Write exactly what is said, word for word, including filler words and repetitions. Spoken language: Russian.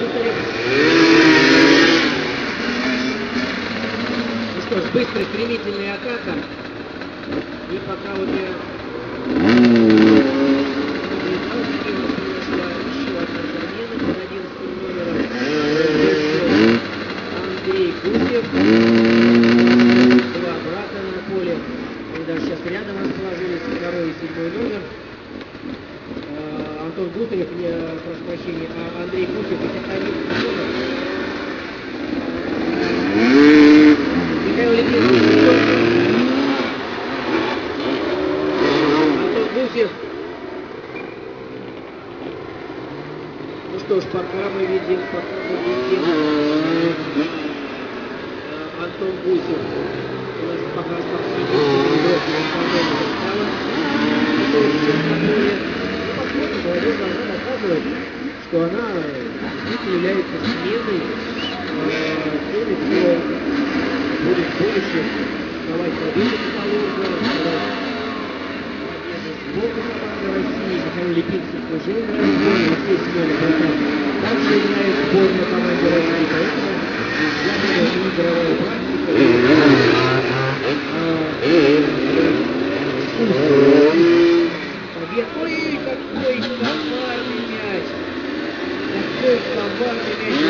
Ну что ж, быстрый, стремительный атака. И пока вот я... Антон Гутерев, я прошу прощения, а Андрей Гутерев, Антон Гутерев. Ну что ж, пока мы видим, пока мы видим. Антон Гутерев. У нас пока остался. Она доказывает, что она является сменой, сменой, кто будет в будущем давать победу положено, давать сборную команды России, Михаил Липинцев уже играет в сборную, Алексей Семенов также играет в сборную команды России, поэтому я думаю, что игровая практика. Ой, какой коварный мяч! Какой коварный мяч!